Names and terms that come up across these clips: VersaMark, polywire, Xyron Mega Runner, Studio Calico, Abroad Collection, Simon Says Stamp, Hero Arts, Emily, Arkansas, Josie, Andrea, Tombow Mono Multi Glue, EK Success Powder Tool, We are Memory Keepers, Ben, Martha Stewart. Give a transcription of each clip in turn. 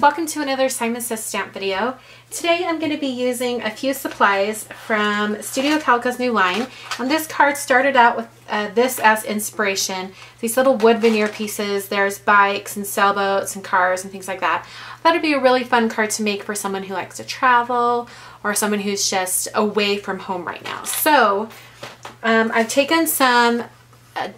welcome to another Simon Says Stamp video. Today I'm going to be using a few supplies from Studio Calico's new line. And this card started out with this as inspiration. These little wood veneer pieces, there's bikes and sailboats and cars and things like that. I thought it'd be a really fun card to make for someone who likes to travel or someone who's just away from home right now. So I've taken some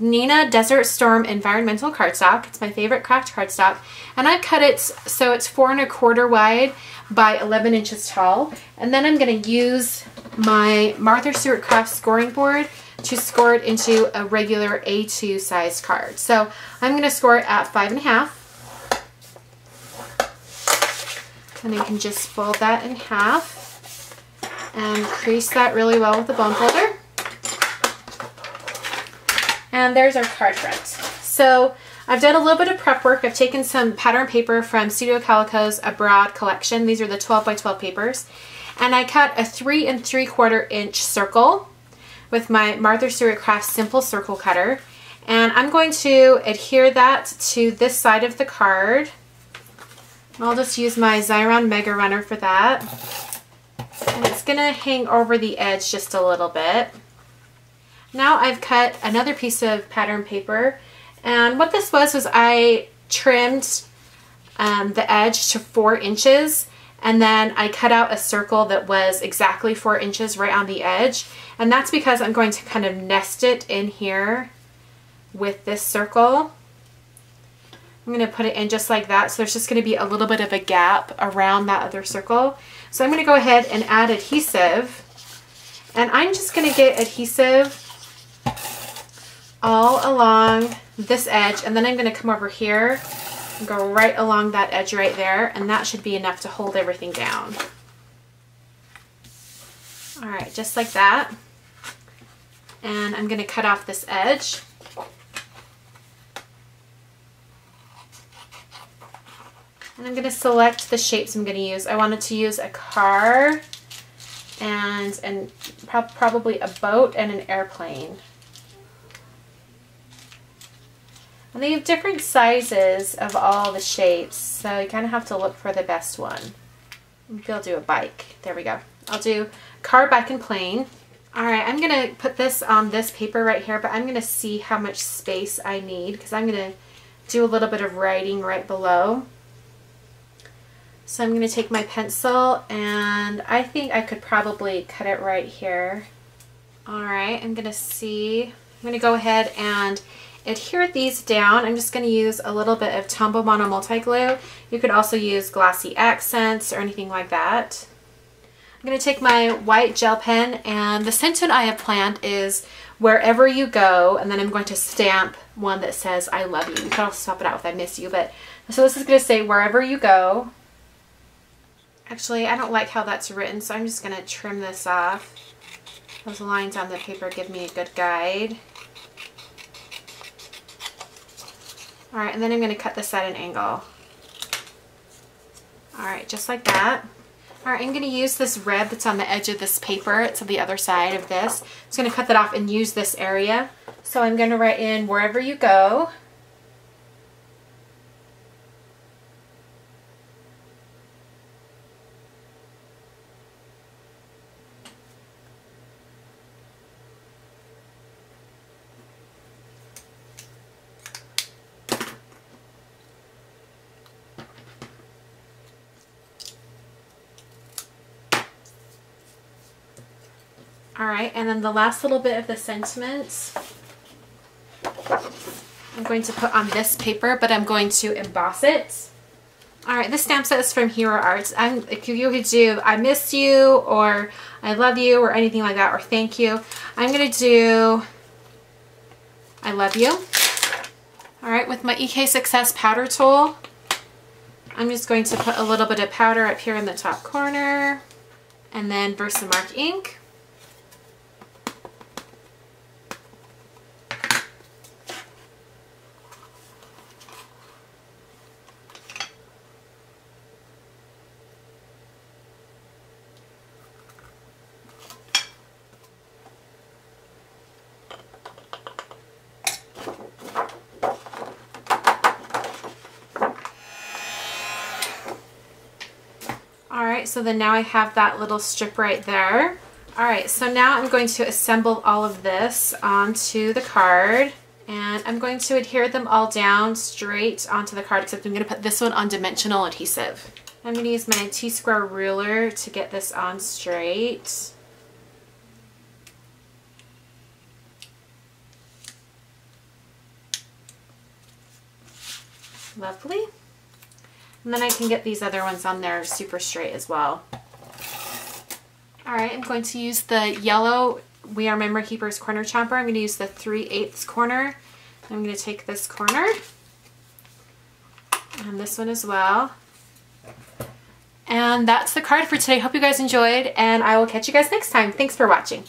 Nina Desert Storm environmental cardstock. It's my favorite craft cardstock, and I cut it so it's 4 1/4 wide by 11 inches tall. And then I'm going to use my Martha Stewart craft scoring board to score it into a regular A2 size card. So I'm going to score it at 5 1/2, and I can just fold that in half and crease that really well with a bone folder. And there's our card front. So I've done a little bit of prep work. I've taken some pattern paper from Studio Calico's Abroad Collection. These are the 12x12 papers. And I cut a 3 3/4 inch circle with my Martha Stewart Craft Simple Circle Cutter. And I'm going to adhere that to this side of the card. And I'll just use my Xyron Mega Runner for that. And it's gonna hang over the edge just a little bit. Now I've cut another piece of pattern paper, and what this was I trimmed the edge to 4 inches, and then I cut out a circle that was exactly 4 inches right on the edge, and that's because I'm going to kind of nest it in here with this circle. I'm going to put it in just like that, so there's just going to be a little bit of a gap around that other circle. So I'm going to go ahead and add adhesive, and I'm just going to get adhesive all along this edge, and then I'm going to come over here and go right along that edge right there, and that should be enough to hold everything down. All right, just like that. And I'm going to cut off this edge. And I'm going to select the shapes I'm going to use. I wanted to use a car and probably a boat and an airplane. And they have different sizes of all the shapes, so you kind of have to look for the best one. Maybe I'll do a bike. There we go. I'll do car, bike, and plane. Alright, I'm going to put this on this paper right here, but I'm going to see how much space I need, because I'm going to do a little bit of writing right below. So I'm going to take my pencil, and I think I could probably cut it right here. Alright, I'm going to see. I'm going to go ahead and adhere these down. I'm just going to use a little bit of Tombow Mono Multi Glue. You could also use glossy accents or anything like that. I'm going to take my white gel pen, and the sentiment I have planned is wherever you go, and then I'm going to stamp one that says I love you. You could also swap it out with I miss you, but so this is going to say wherever you go. Actually, I don't like how that's written, so I'm just going to trim this off. Those lines on the paper give me a good guide. Alright, and then I'm going to cut this at an angle. Alright, just like that. Alright, I'm going to use this red that's on the edge of this paper. It's on the other side of this. I'm just going to cut that off and use this area. So I'm going to write in wherever you go. Alright, and then the last little bit of the sentiments I'm going to put on this paper, but I'm going to emboss it. Alright, this stamp set is from Hero Arts. If you could do I miss you or I love you or anything like that, or thank you. I'm going to do I love you. Alright, with my EK Success Powder Tool, I'm just going to put a little bit of powder up here in the top corner, and then VersaMark ink. so then now I have that little strip right there. All right, so now I'm going to assemble all of this onto the card, and I'm going to adhere them all down straight onto the card, except I'm going to put this one on dimensional adhesive. I'm going to use my T-square ruler to get this on straight. Lovely. And then I can get these other ones on there super straight as well. All right, I'm going to use the yellow We Are Memory Keepers corner chomper. I'm going to use the 3/8 corner. I'm going to take this corner and this one as well. And that's the card for today. Hope you guys enjoyed, and I will catch you guys next time. Thanks for watching.